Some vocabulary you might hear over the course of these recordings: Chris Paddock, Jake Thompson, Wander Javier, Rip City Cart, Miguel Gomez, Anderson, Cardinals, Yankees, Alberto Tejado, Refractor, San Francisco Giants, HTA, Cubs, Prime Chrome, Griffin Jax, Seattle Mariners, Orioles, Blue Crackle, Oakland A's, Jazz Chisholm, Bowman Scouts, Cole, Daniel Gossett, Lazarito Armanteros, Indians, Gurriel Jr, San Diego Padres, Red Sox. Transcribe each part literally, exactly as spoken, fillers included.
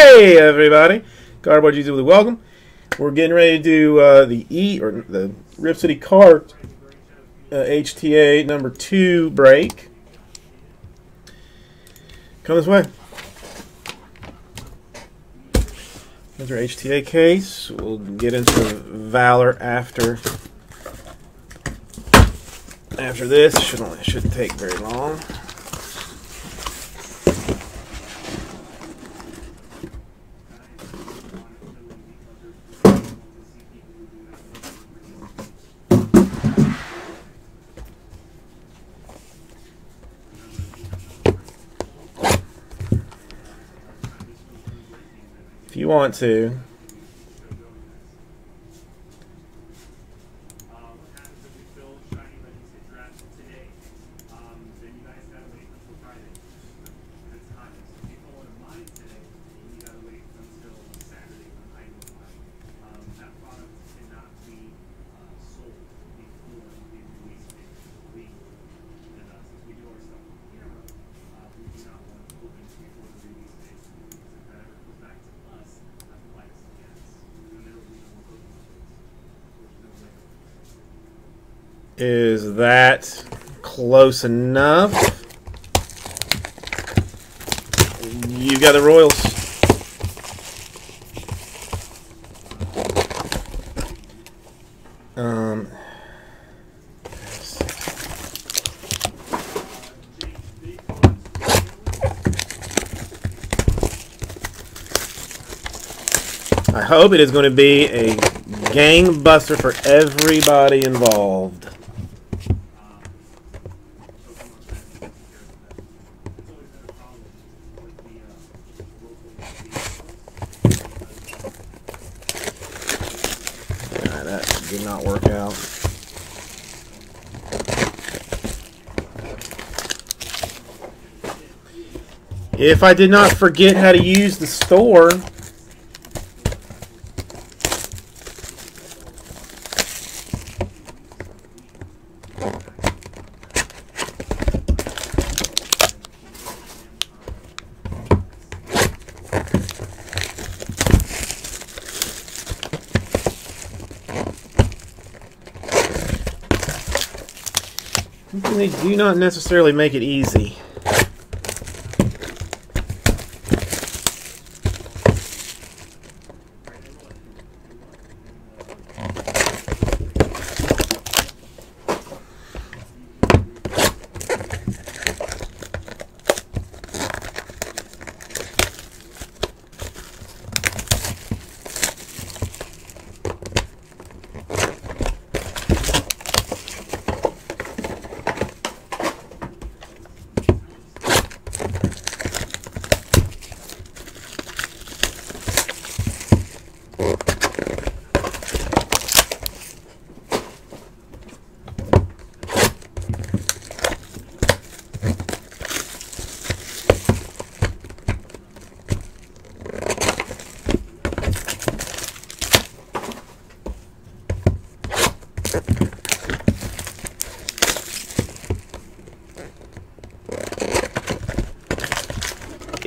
Hey everybody, Cardboard G Z with a welcome. We're getting ready to do uh, the E or the Rip City Cart uh, H T A number two break. Come this way. There's our H T A case. We'll get into Valor after after this. Shouldn't shouldn't take very long. You want to Is that close enough? You got the Royals. Um, I hope it is going to be a gangbuster for everybody involved. Did not work out. If I did not forget how to use the store, they do not necessarily make it easy.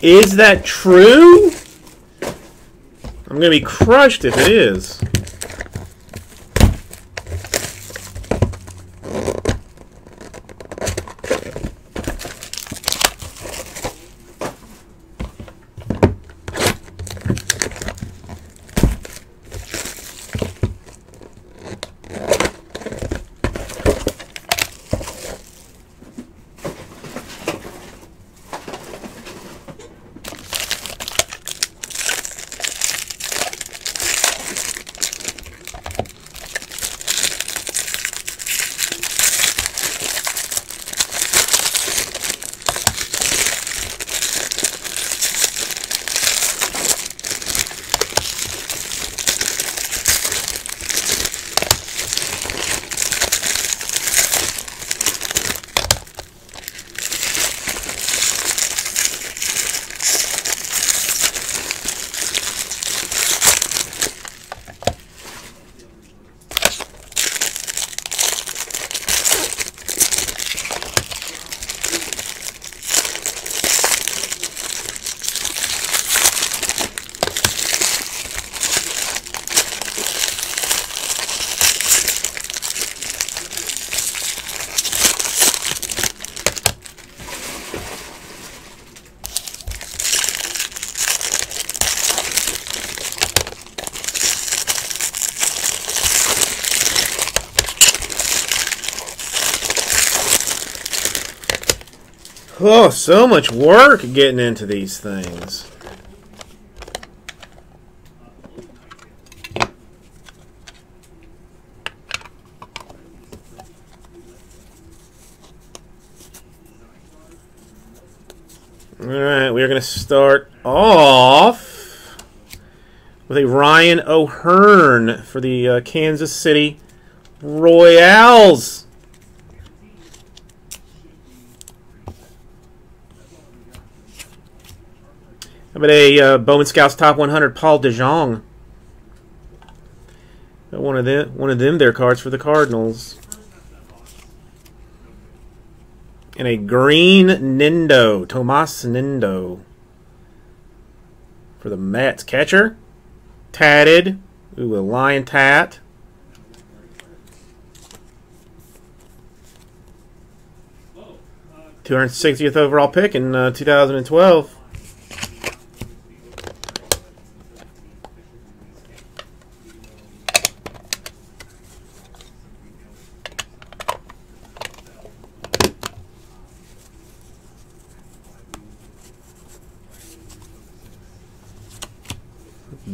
Is that true? I'm going to be crushed if it is. Oh, so much work getting into these things. Alright, we are going to start off with a Ryan O'Hearn for the uh, Kansas City Royals. How about a uh, Bowman Scouts Top one hundred Paul DeJong? Got one of them, one of them their cards for the Cardinals. And a green Nido, Tomás Nido for the Mets. Catcher, tatted. Ooh, a lion tat. two hundred sixtieth overall pick in uh, two thousand twelve.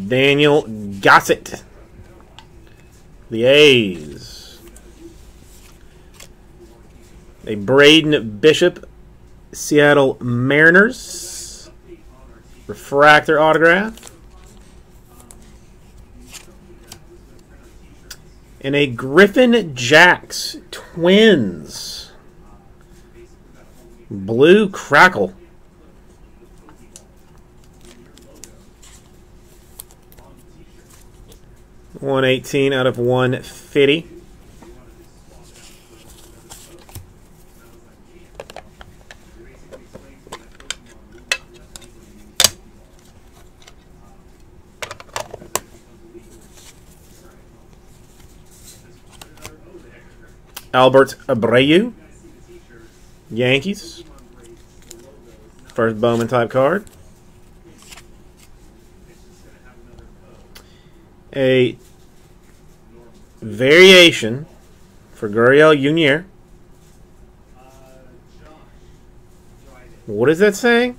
Daniel Gossett, the A's. A Braden Bishop, Seattle Mariners. Refractor autograph. And a Griffin Jax, Twins. Blue Crackle. one eighteen out of one fifty. Albert Abreu, Yankees. First Bowman type card. A variation for Gurriel Junior What is that saying?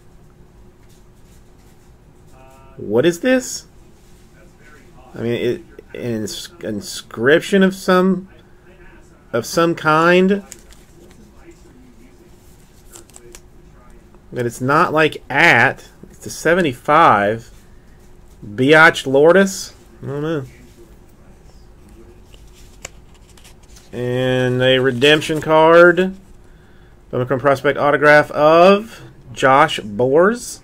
What is this? I mean, it, an inscription of some of some kind. But it's not like at. It's a seventy-five. Biatch Lourdes. I don't know. And a redemption card, Bowman Chrome Prospect autograph of Josh Bortz,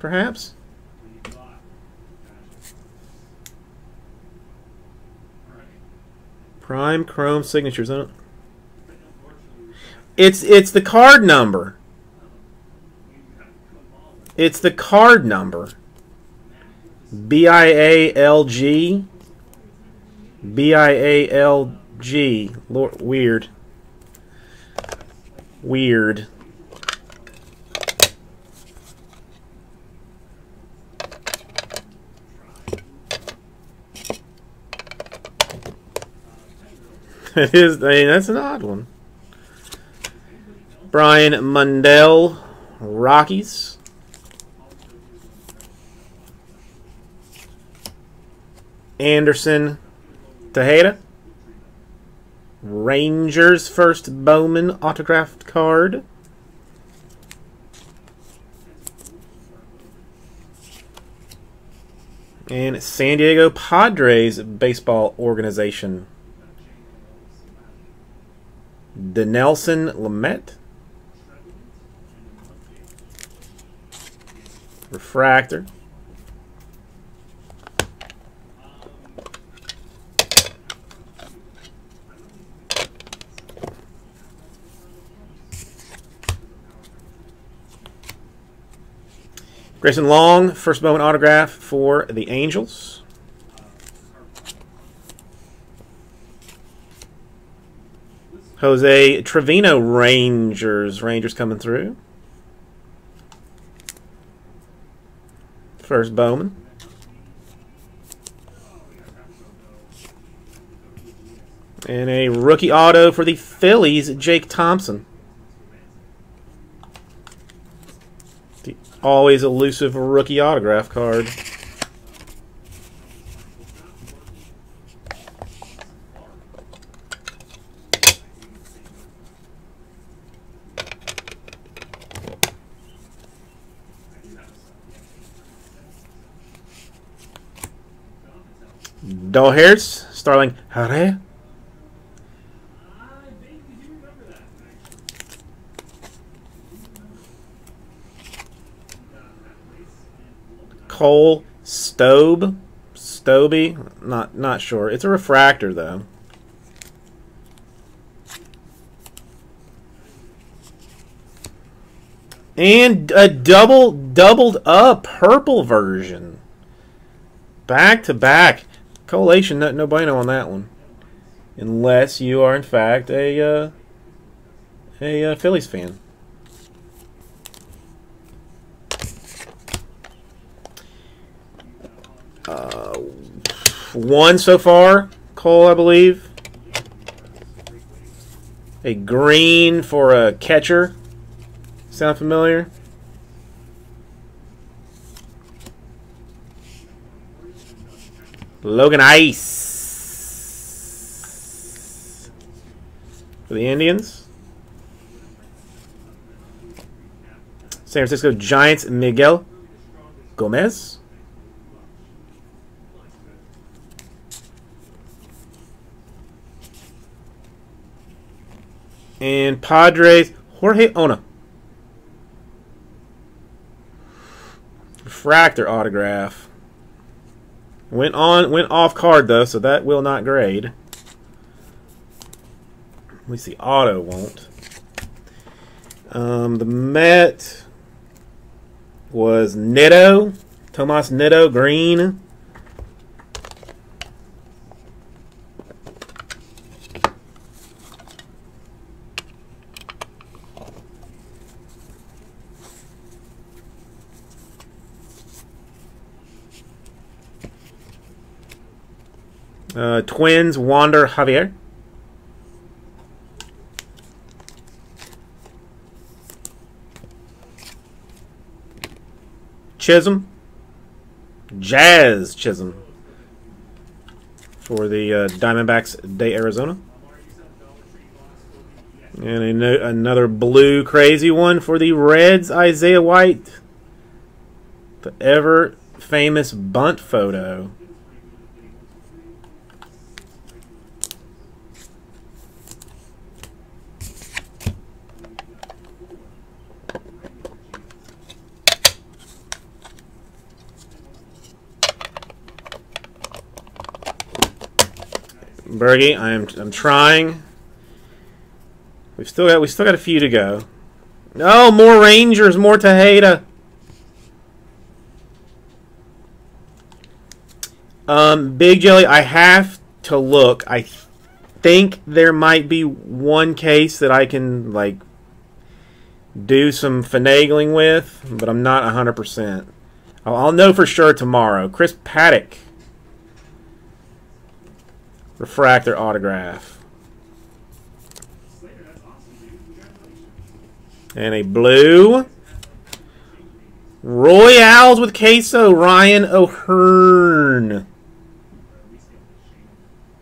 perhaps. Prime Chrome signatures. I don't, it's it's the card number. It's the card number. B I A L G. B I A L G. Lord, weird. Weird. It is, I mean, that's an odd one. Brian Mundell, Rockies. Anderson Tejeda, Rangers, first Bowman autographed card. And San Diego Padres baseball organization. DeNelson Lamet. Refractor. Grayson Long, first Bowman autograph for the Angels. Jose Trevino, Rangers. Rangers coming through. First Bowman. And a rookie auto for the Phillies, Jake Thompson. Always elusive rookie autograph card. Doll Harris, Starling Hare. Cole Stobe, Stobe, not not sure. It's a refractor though. And a double doubled up purple version. Back to back. Collation, no, no bueno on that one. Unless you are in fact a uh, a uh, Phillies fan. Uh, one so far, Cole, I believe. A green for a catcher. Sound familiar? Logan Ice for the Indians. San Francisco Giants, Miguel Gomez. And Padres, Jorge Ona. Refractor autograph. Went on, went off card though, so that will not grade. At least the auto won't. Um, the Met was Nido, Tomás Nido, green. Uh, Twins, Wander Javier. Chisholm. Jazz Chisholm. For the uh, Diamondbacks de Arizona. And a no another blue crazy one for the Reds, Isaiah White. The ever famous bunt photo. Bergie, I'm I'm trying. We've still got we still got a few to go. No, more Rangers, more Tejeda. Um, Big Jelly, I have to look. I think there might be one case that I can like do some finagling with, but I'm not a hundred percent. I'll know for sure tomorrow. Chris Paddock. Refractor autograph. And a blue. Royals with queso, Ryan O'Hearn.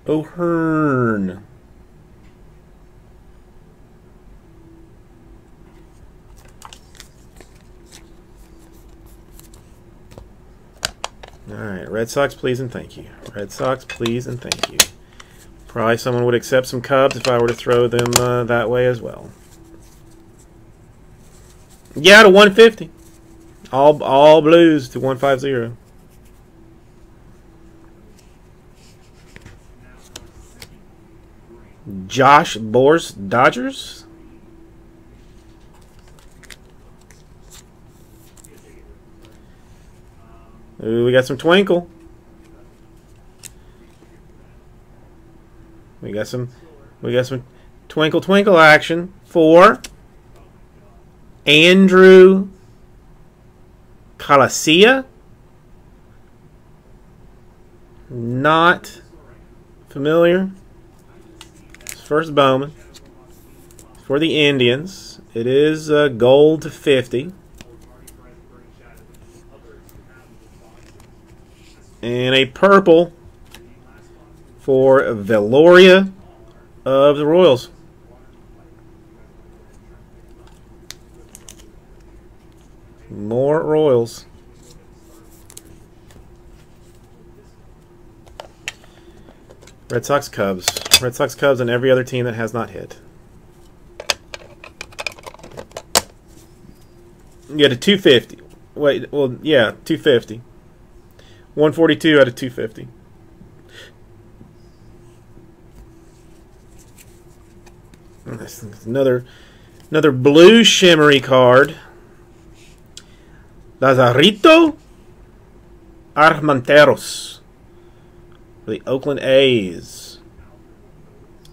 O'Hearn. All right, Red Sox, please and thank you. Red Sox, please and thank you. Probably someone would accept some Cubs if I were to throw them uh, that way as well. Yeah, to one fifty. All all blues to one fifty. Josh Bortz, Dodgers. Ooh, we got some twinkle. We got some, we got some twinkle twinkle action for Andrew Calacia. Not familiar. First Bowman for the Indians. It is uh, gold to fifty. And a purple for Valoria of the Royals. More Royals. Red Sox, Cubs. Red Sox, Cubs, and every other team that has not hit. Yeah, to two fifty. Wait, well, yeah, two fifty. one forty-two out of two fifty. Another, another blue shimmery card. Lazarito Armanteros. For the Oakland A's.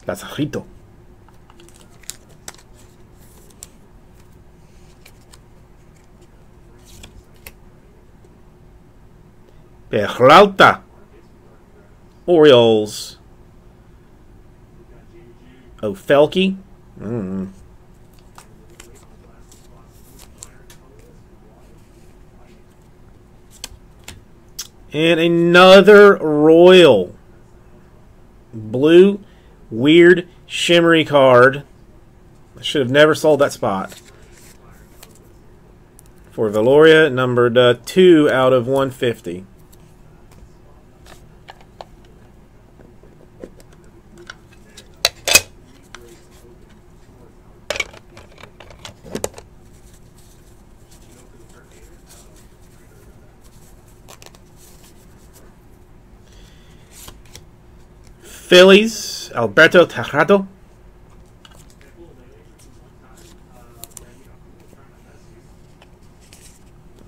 Lazarito. Peralta. Orioles. Ofelki. Mm. And another Royal. Blue, weird, shimmery card. I should have never sold that spot. For Valoria, numbered uh, two out of one fifty. Phillies, Alberto Tejado.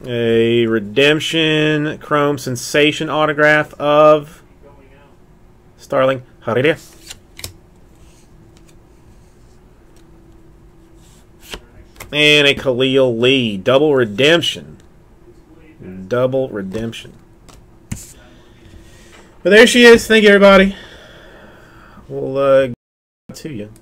A redemption Chrome Sensation autograph of Starling Heredia. And a Khalil Lee. Double redemption. Double redemption. But there she is. Thank you, everybody. We'll uh, get to you.